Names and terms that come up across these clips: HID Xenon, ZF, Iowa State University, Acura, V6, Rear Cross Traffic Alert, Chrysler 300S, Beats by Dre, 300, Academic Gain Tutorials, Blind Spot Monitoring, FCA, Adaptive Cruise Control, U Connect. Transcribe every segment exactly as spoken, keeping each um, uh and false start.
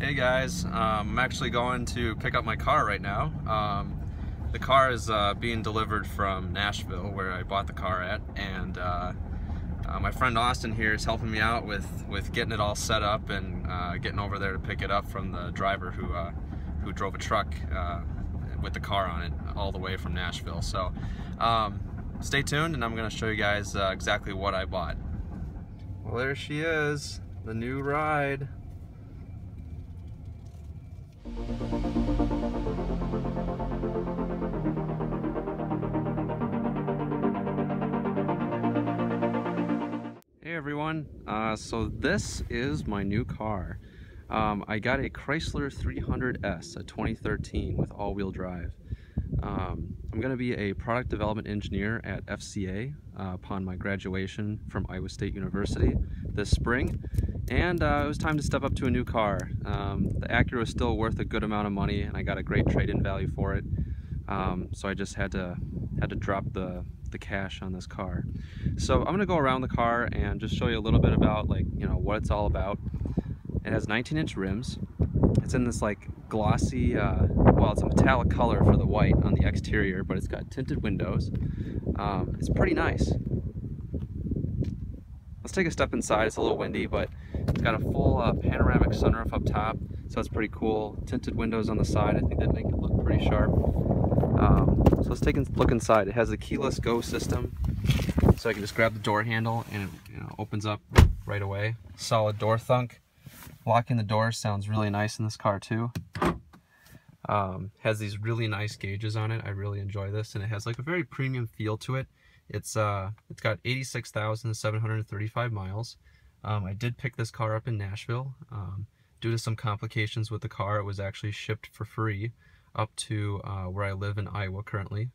Hey guys, um, I'm actually going to pick up my car right now. Um, the car is uh, being delivered from Nashville, where I bought the car at, and uh, uh, my friend Austin here is helping me out with with getting it all set up and uh, getting over there to pick it up from the driver who uh, who drove a truck uh, with the car on it all the way from Nashville. So um, stay tuned, and I'm going to show you guys uh, exactly what I bought. Well, there she is, the new ride. Hey everyone, uh, so this is my new car. Um, I got a Chrysler three hundred S, a twenty thirteen with all-wheel drive. Um, I'm going to be a product development engineer at F C A uh, upon my graduation from Iowa State University this spring. And uh, it was time to step up to a new car. Um, the Acura is still worth a good amount of money, and I got a great trade-in value for it. Um, so I just had to had to drop the the cash on this car. So I'm going to go around the car and just show you a little bit about, like, you know, what it's all about. It has nineteen inch rims. It's in this like glossy, uh, well, it's a metallic color for the white on the exterior, but it's got tinted windows. Um, it's pretty nice. Let's take a step inside. It's a little windy, but it's got a full uh, panoramic sunroof up top, so that's pretty cool. Tinted windows on the side, I think that make it look pretty sharp. Um, so let's take a look inside. It has a keyless go system, so I can just grab the door handle and it, you know, opens up right away. Solid door thunk. Locking the door sounds really nice in this car too. Um, has these really nice gauges on it. I really enjoy this, and it has like a very premium feel to it. It's uh, it's got eighty-six thousand seven hundred thirty-five miles. Um, I did pick this car up in Nashville. Um, due to some complications with the car, it was actually shipped for free up to uh, where I live in Iowa currently.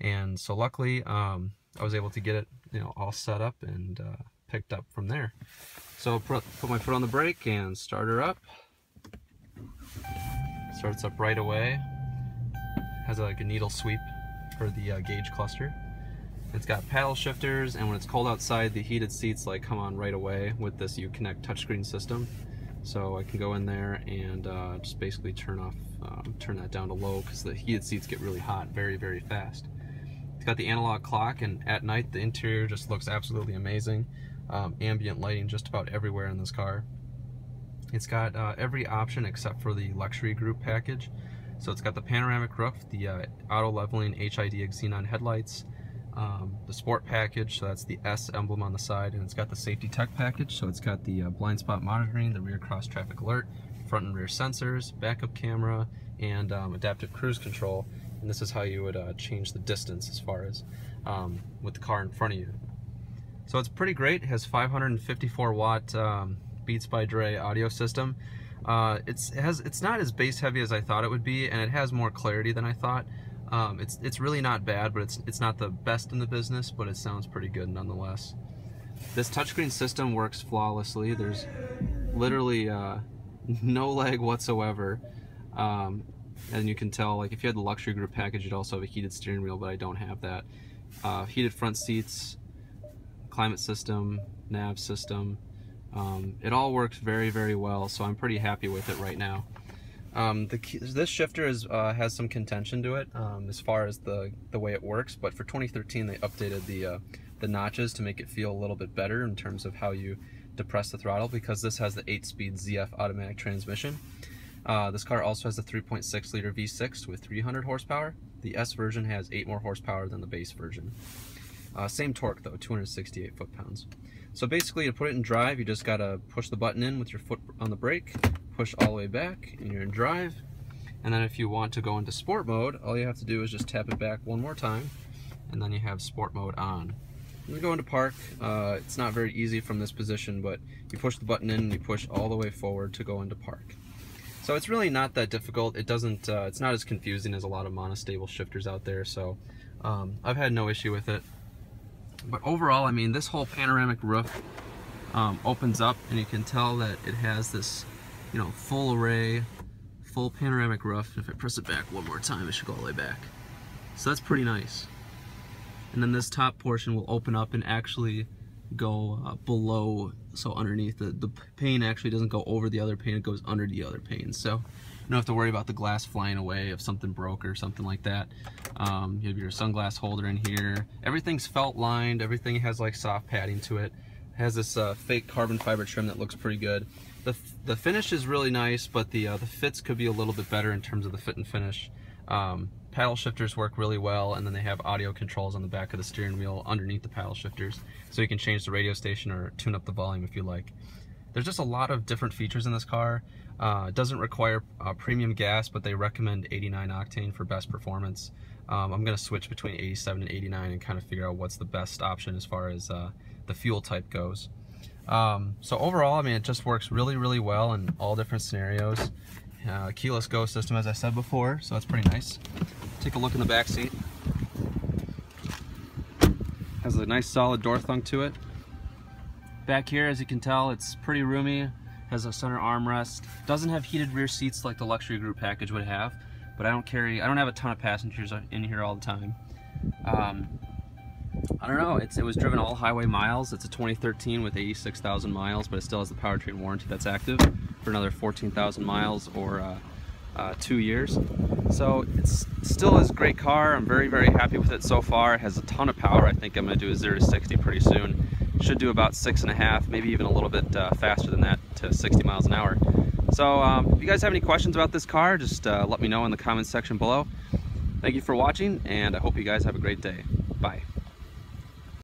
And so luckily, um, I was able to get it, you know, all set up and uh, picked up from there. So put my foot on the brake and start her up. Starts up right away. Has like a needle sweep for the uh, gauge cluster. It's got paddle shifters, and when it's cold outside, the heated seats like come on right away with this U Connect touchscreen system. So I can go in there and uh, just basically turn off, um, turn that down to low, because the heated seats get really hot very, very fast. It's got the analog clock, and at night the interior just looks absolutely amazing. Um, ambient lighting just about everywhere in this car. It's got uh, every option except for the luxury group package. So it's got the panoramic roof, the uh, auto leveling H I D Xenon headlights. Um, the sport package, so that's the S emblem on the side, and it's got the safety tech package, so it's got the uh, blind spot monitoring, the rear cross traffic alert, front and rear sensors, backup camera, and um, adaptive cruise control. And this is how you would uh, change the distance as far as um, with the car in front of you. So it's pretty great. It has five hundred fifty-four watt um, Beats by Dre audio system. Uh, it's it has it's not as bass heavy as I thought it would be, and it has more clarity than I thought. Um, it's, it's really not bad, but it's, it's not the best in the business, but it sounds pretty good nonetheless. This touchscreen system works flawlessly. There's literally uh, no lag whatsoever. Um, and you can tell, like, if you had the luxury group package, you'd also have a heated steering wheel, but I don't have that. Uh, heated front seats, climate system, nav system. Um, it all works very, very well, so I'm pretty happy with it right now. Um, the key, this shifter is, uh, has some contention to it um, as far as the, the way it works, but for twenty thirteen they updated the, uh, the notches to make it feel a little bit better in terms of how you depress the throttle, because this has the eight speed Z F automatic transmission. Uh, this car also has a three point six liter V six with three hundred horsepower. The S version has eight more horsepower than the base version. Uh, same torque though, two hundred sixty-eight foot-pounds. So basically, to put it in drive, you just gotta push the button in with your foot on the brake, push all the way back, and you're in drive. And then if you want to go into sport mode, all you have to do is just tap it back one more time, and then you have sport mode on. When you go into park, uh, it's not very easy from this position, but you push the button in and you push all the way forward to go into park. So it's really not that difficult. It doesn't, uh, it's not as confusing as a lot of monostable shifters out there, so um, I've had no issue with it. But overall, I mean, this whole panoramic roof um, opens up, and you can tell that it has this, you know, full array, full panoramic roof. If I press it back one more time, it should go all the way back. So that's pretty nice. And then this top portion will open up and actually go uh, below so underneath the, the pane actually doesn't go over the other pane, it goes under the other pane. So you don't have to worry about the glass flying away if something broke or something like that. Um, you have your sunglass holder in here. Everything's felt lined, everything has like soft padding to it. It has this uh, fake carbon fiber trim that looks pretty good. The, the finish is really nice, but the, uh, the fits could be a little bit better in terms of the fit and finish. Um, paddle shifters work really well, and then they have audio controls on the back of the steering wheel underneath the paddle shifters, so you can change the radio station or tune up the volume if you like. There's just a lot of different features in this car. Uh, it doesn't require uh, premium gas, but they recommend eighty-nine octane for best performance. Um, I'm going to switch between eighty-seven and eighty-nine and kind of figure out what's the best option as far as uh, the fuel type goes. Um, so overall, I mean, it just works really, really well in all different scenarios. Uh, keyless go system, as I said before, so that's pretty nice. Take a look in the back seat. Has a nice solid door thunk to it. Back here, as you can tell, it's pretty roomy. Has a center armrest. Doesn't have heated rear seats like the luxury group package would have, but I don't carry, I don't have a ton of passengers in here all the time. Um, I don't know, it's, it was driven all highway miles. It's a twenty thirteen with eighty-six thousand miles, but it still has the powertrain warranty that's active for another fourteen thousand miles or uh, uh, two years. So it's still is a great car. I'm very, very happy with it so far. It has a ton of power. I think I'm gonna do a zero to sixty pretty soon. Should do about six and a half, maybe even a little bit uh, faster than that to sixty miles an hour. So um, if you guys have any questions about this car, just uh, let me know in the comments section below. Thank you for watching, and I hope you guys have a great day. Bye.